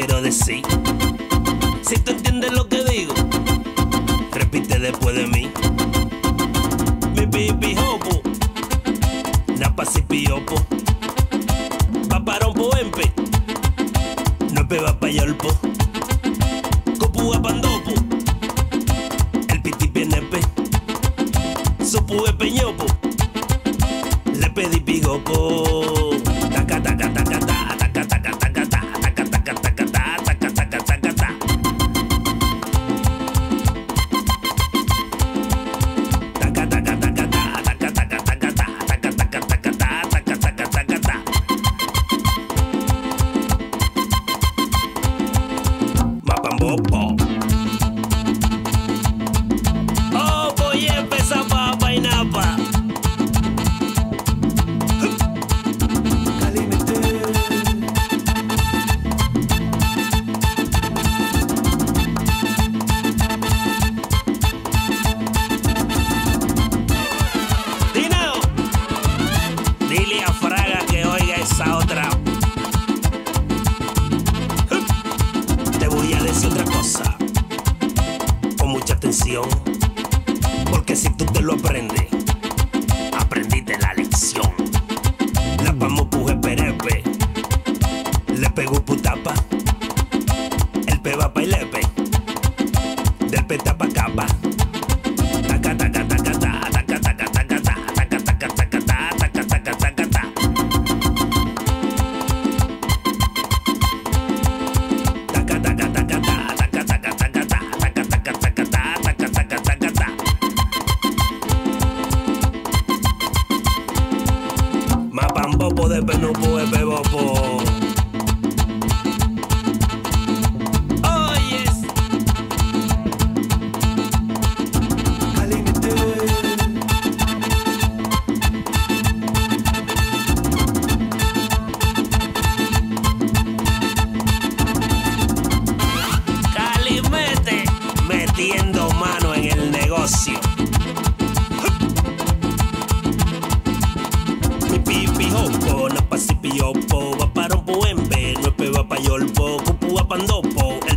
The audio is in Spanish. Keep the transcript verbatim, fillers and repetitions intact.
quiero decir. Si tú entiendes lo que digo, repite después de mí. Mi baby hopo, napa si piopo, va para un poempe, no pe va pa yolpo, copu apandopo, el piti pienepe, sopu epeñopo, le pedí pigoco, taca taca taca taca. Oh, voy a empezar pa' bailar pa'. Caliente. Dino, dile a Fraga que oiga esa otra. Otra cosa, con mucha atención, porque si tú te lo aprendes, aprendiste la lección. La vamos puje perepe, le pego putapa, el pe va pa' y lepe, del pe tapa capa. Popo de penupo, de bopo. Oh, yes. Caliente. Calimete, metiendo mano en el negocio. Pipiopo, napa si piopo, va para un puembe, no es pe va pa yolpo, cupu apandopo.